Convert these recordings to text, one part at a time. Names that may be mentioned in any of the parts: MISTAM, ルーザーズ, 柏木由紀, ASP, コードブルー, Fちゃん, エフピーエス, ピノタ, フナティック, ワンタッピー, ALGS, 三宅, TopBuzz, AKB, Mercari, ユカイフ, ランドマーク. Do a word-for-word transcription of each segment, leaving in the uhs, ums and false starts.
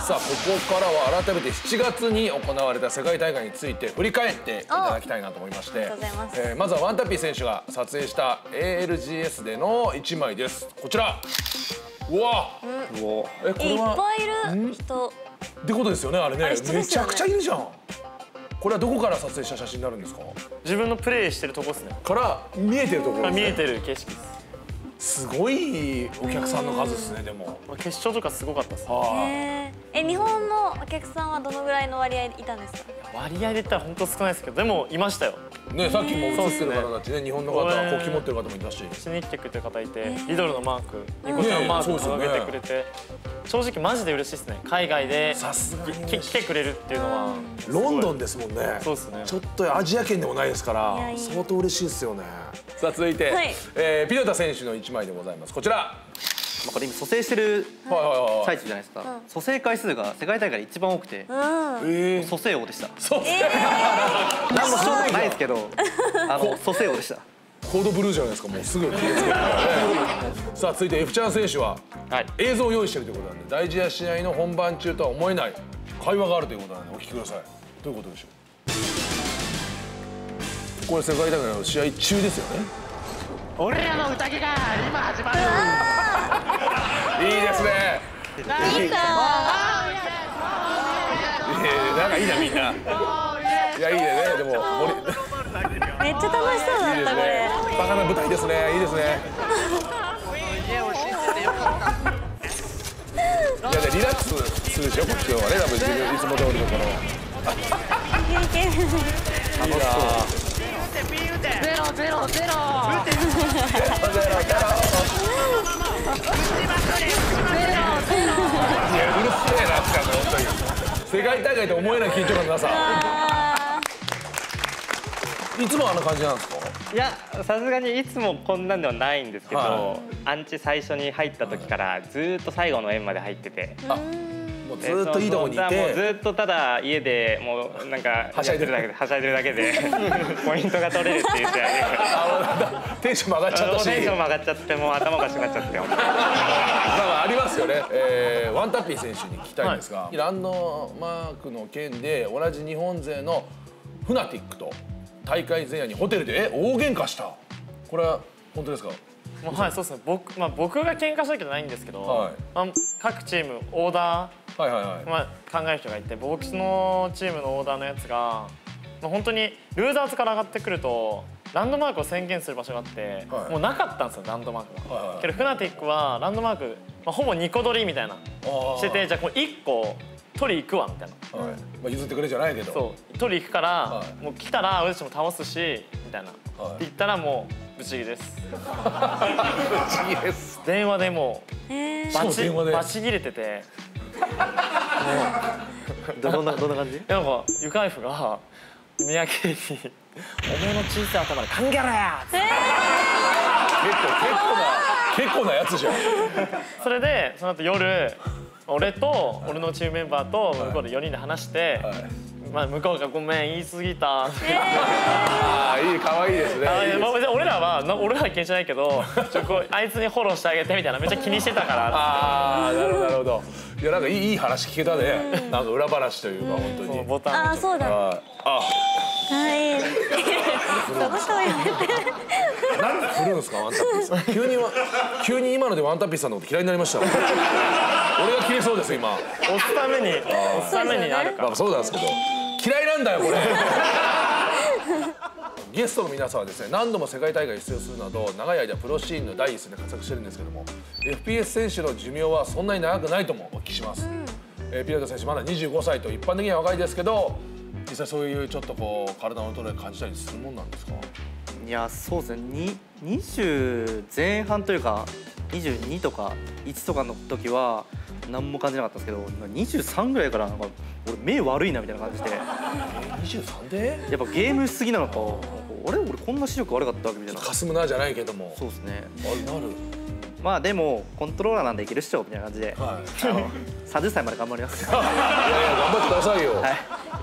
さあここからは改めてしちがつに行われた世界大会について振り返っていただきたいなと思いまして、まずはワンタッピー選手が撮影した エーエルジーエス でのいちまいです。こちら、うわっ、いっぱいいる人ってことですよね。あれね、めちゃくちゃいるじゃん。これはどこから撮影した写真になるんですか？自分のプレイしてるとこですね。から見えてるところですね。見えてる景色です。すごいお客さんの数ですね。でも決勝とかすごかったですね。え、日本のお客さんはどのぐらいの割合いたんですか？割合で言ったら本当少ないですけど、でもいましたよね。さっきも映ってる方たちね、日本の方、国旗持ってる方もいたし、新日脚という方いて、リドルのマーク、ニコちゃんのマークを掲げてくれて、正直マジで嬉しいですね。海外で来てくれるっていうのは。ロンドンですもんね。そうですね。ちょっとアジア圏でもないですから相当嬉しいですよね。さあ続いてピノタ選手のいちまいでございます。こちら、これ今蘇生してる最中じゃないですか。蘇生回数が世界大会で一番多くて、蘇生王でした。何もしたことないですけど、あの蘇生王でした。コードブルーじゃないですか、もうすぐ気をつけて。さあ続いて F ちゃん選手は映像を用意してるということなんで、大事な試合の本番中とは思えない会話があるということなんで、お聞きください。どういうことでしょう？これ世界大会の試合中ですよね。俺らの宴が今始まる。いいですね。なんかいいなみんな。いやいいね。でもめっちゃ楽しそうだったこれ。バカな舞台ですね。いいですね。いやでリラックスするでしょ。今日はね、多分自分いつも通りのこの。いいな。ゼロゼロゼロ。世界大会と思えない緊張感のなさ。いつもあんな感じなんですか？いや、さすがにいつもこんなんではないんですけど、はい、アンチ最初に入った時からずっと最後の円まで入ってて。もうずっといいとこにいて、もうずっとただ家でもうなんかはしゃいでるだけではしゃいでるだけでポイントが取れるっていう試合で、テンションも上がっちゃったし、テンションも上がっちゃってもう頭がしくなっちゃって、まあありますよね。えー、ワンタッピー選手に聞きたいんですが、はい、ランドマークの件で同じ日本勢のフナティックと大会前夜にホテルでえ大喧嘩した。これは本当ですか？もうはい、そうですね。僕まあ僕が喧嘩したわけじゃないんですけど、はい、まあ各チームオーダーまあ考える人がいて、僕のチームのオーダーのやつが、まあ、本当にルーザーズから上がってくるとランドマークを宣言する場所があって、はい、もうなかったんですよランドマークが。はいはい、けどフナティックはランドマーク、まあ、ほぼにこ取りみたいなしてて、じゃあこういっこ取り行くわみたいな、はい、まあ、譲ってくれじゃないけど、そう取り行くから、はい、もう来たら俺たちも倒すしみたいな、はい、って言ったらもう。不思議です。不思議です。電話でもバチバチ切れてて、どんなどんな感じ？なんかユカイフが三宅にお前の小さい頭でカンギャラや。結構結構な結構なやつじゃん。それでその後夜俺と俺のチームメンバーと向こうでよにんで話して。まあ向こうがごめん言い過ぎた。ああいい、可愛いですね。俺らは俺らは気にしないけど、ちょっとあいつにフォローしてあげてみたいな、めっちゃ気にしてたから。ああなるほどなるほど。いやなんかいい話聞けたね。なんか裏話というか本当に。ボタン。ああそうだ。ああ。はい。どうしたらいいの？なんで振るんですかワンタッピー。急に急に今のでワンタッピーさんのこと嫌いになりました。俺が切れそうです今。押すために押すためにあるから。そうなんですけど。嫌いなんだよこれ。ゲストの皆さんはですね、何度も世界大会に出場するなど長い間プロシーンの第一線で活躍してるんですけども、 エフピーエス 選手の寿命はそんなに長くないともお聞きします。うん、えー、ピノタ選手まだにじゅうごさいと一般的には若いですけど、実際そういうちょっとこう体の衰え感じたりするもんなんですか？いやそうですね、にじゅうぜんはんというかにじゅうにとかいちとかの時は何も感じなかったんですけど、にじゅうさんぐらいからなんか俺目悪いなみたいな感じで、にじゅうさんでやっぱゲームしすぎなのか、あれ俺こんな視力悪かったわけみたいな、かすむなじゃないけども、そうですね、あれなる、まあでもコントローラーなんでいけるっしょみたいな感じで、はい、さんじゅっさいまで頑張ります。いやいや頑張ってくださいよ。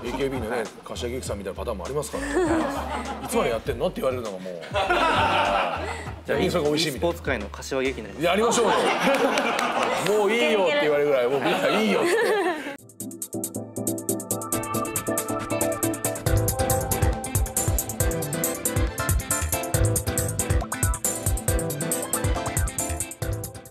エーケービー のね柏木由紀さんみたいなパターンもありますから、いつまでやってんのって言われるのがもう、じゃあ e スポーツ界の柏木由紀になります。やりましょうよ、もういいよって言われるぐらい、もうみんないいよって。